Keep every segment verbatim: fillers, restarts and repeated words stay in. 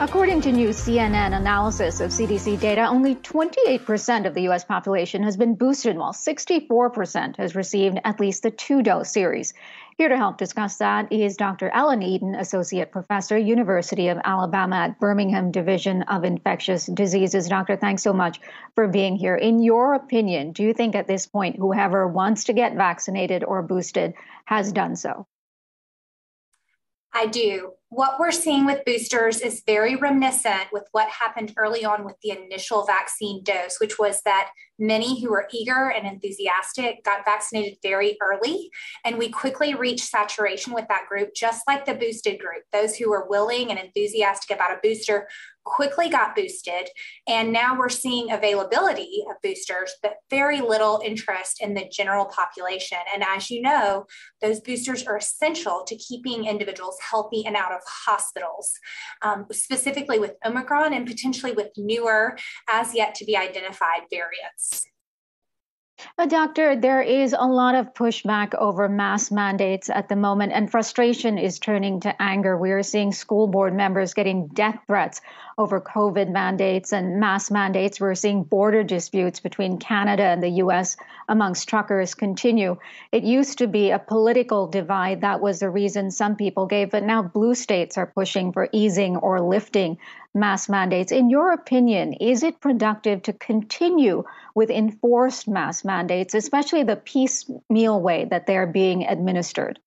According to new C N N analysis of C D C data, only twenty-eight percent of the U S population has been boosted, while sixty-four percent has received at least the two-dose series. Here to help discuss that is Doctor Ellen Eaton, Associate Professor, University of Alabama at Birmingham, Division of Infectious Diseases. Doctor, thanks so much for being here. In your opinion, do you think at this point whoever wants to get vaccinated or boosted has done so? I do. What we're seeing with boosters is very reminiscent with what happened early on with the initial vaccine dose, which was that many who were eager and enthusiastic got vaccinated very early, and we quickly reached saturation with that group, just like the boosted group. Those who were willing and enthusiastic about a booster quickly got boosted, and now we're seeing availability of boosters, but very little interest in the general population. And as you know, those boosters are essential to keeping individuals healthy and out of hospitals, um, specifically with Omicron and potentially with newer, as yet to be identified variants. But Doctor, there is a lot of pushback over mask mandates at the moment, and frustration is turning to anger. We are seeing school board members getting death threats over COVID mandates and mask mandates. We're seeing border disputes between Canada and the U S amongst truckers continue. It used to be a political divide. That was the reason some people gave, but now blue states are pushing for easing or lifting mask mandates. In your opinion, is it productive to continue with enforced mask mandates, especially the piecemeal way that they are being administered?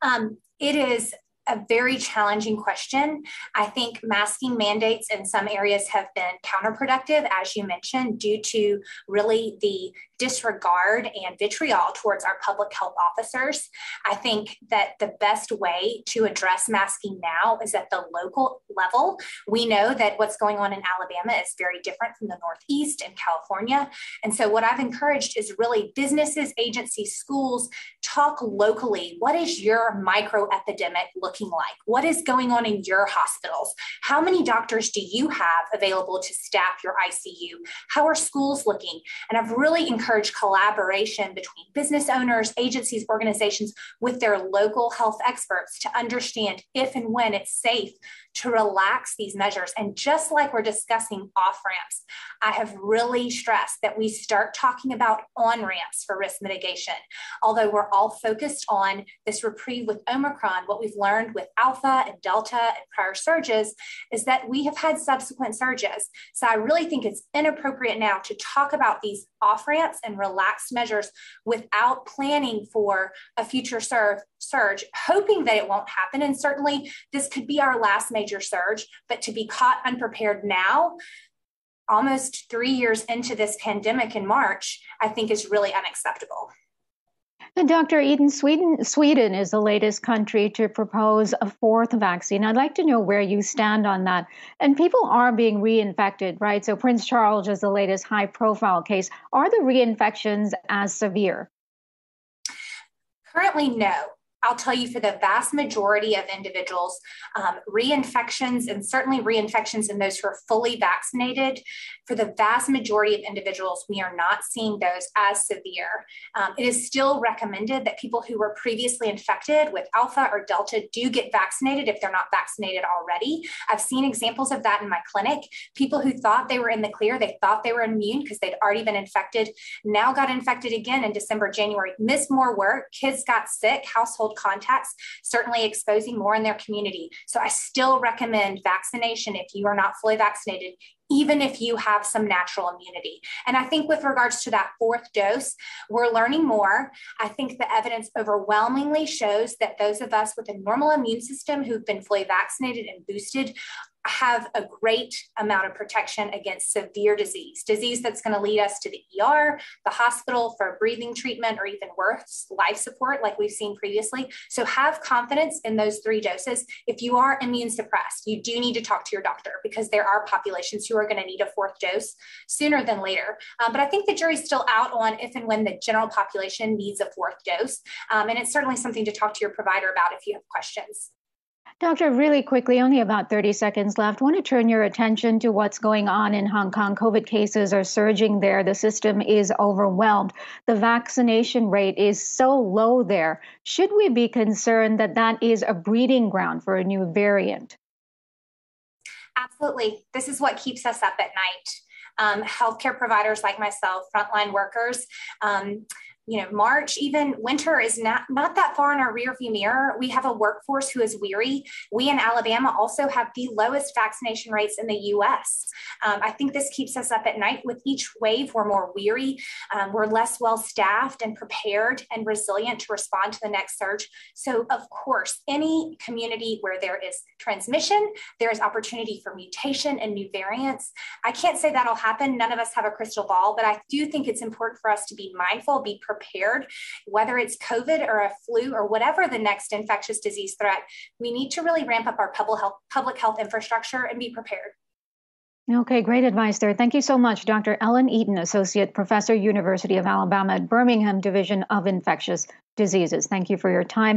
Um, it is a very challenging question. I think masking mandates in some areas have been counterproductive, as you mentioned, due to really the disregard and vitriol towards our public health officers. I think that the best way to address masking now is at the local level. We know that what's going on in Alabama is very different from the Northeast and California. And so what I've encouraged is really businesses, agencies, schools, talk locally. What is your micro epidemic looking like? What is going on in your hospitals? How many doctors do you have available to staff your I C U? How are schools looking? And I've really encouraged collaboration between business owners, agencies, organizations with their local health experts to understand if and when it's safe to relax these measures. And just like we're discussing off-ramps, I have really stressed that we start talking about on-ramps for risk mitigation. Although we're all focused on this reprieve with Omicron, what we've learned with Alpha and Delta and prior surges is that we have had subsequent surges. So I really think it's inappropriate now to talk about these off-ramps and relaxed measures without planning for a future sur- surge, hoping that it won't happen. And certainly this could be our last major surge, but to be caught unprepared now, almost three years into this pandemic in March, I think is really unacceptable. And Doctor Eaton, Sweden, Sweden is the latest country to propose a fourth vaccine. I'd like to know where you stand on that. And people are being reinfected, right? So Prince Charles is the latest high-profile case. Are the reinfections as severe? Currently, no. I'll tell you, for the vast majority of individuals, um, reinfections, and certainly reinfections in those who are fully vaccinated, for the vast majority of individuals, we are not seeing those as severe. Um, it is still recommended that people who were previously infected with Alpha or Delta do get vaccinated if they're not vaccinated already. I've seen examples of that in my clinic. People who thought they were in the clear, they thought they were immune because they'd already been infected, now got infected again in December, January, missed more work, kids got sick, household contacts, certainly exposing more in their community. So I still recommend vaccination if you are not fully vaccinated, even if you have some natural immunity. And I think with regards to that fourth dose, we're learning more. I think the evidence overwhelmingly shows that those of us with a normal immune system who've been fully vaccinated and boosted have a great amount of protection against severe disease, disease that's going to lead us to the E R, the hospital for breathing treatment, or even worse, life support like we've seen previously. So have confidence in those three doses. If you are immune suppressed, you do need to talk to your doctor because there are populations who are going to need a fourth dose sooner than later. Um, but I think the jury's still out on if and when the general population needs a fourth dose. Um, and it's certainly something to talk to your provider about if you have questions. Doctor, really quickly, only about thirty seconds left. I want to turn your attention to what's going on in Hong Kong. COVID cases are surging there. The system is overwhelmed. The vaccination rate is so low there. Should we be concerned that that is a breeding ground for a new variant? Absolutely. This is what keeps us up at night. Um, healthcare providers like myself, frontline workers, um, you know, March, even winter is not, not that far in our rearview mirror. We have a workforce who is weary. We in Alabama also have the lowest vaccination rates in the U S. Um, I think this keeps us up at night. With each wave, we're more weary. Um, we're less well-staffed and prepared and resilient to respond to the next surge. So of course, any community where there is transmission, there is opportunity for mutation and new variants. I can't say that'll happen. None of us have a crystal ball, but I do think it's important for us to be mindful, be prepared, whether it's COVID or a flu or whatever the next infectious disease threat. We need to really ramp up our public health, public health infrastructure and be prepared. Okay, great advice there. Thank you so much, Doctor Ellen Eaton, Associate Professor, University of Alabama at Birmingham, Division of Infectious Diseases. Thank you for your time.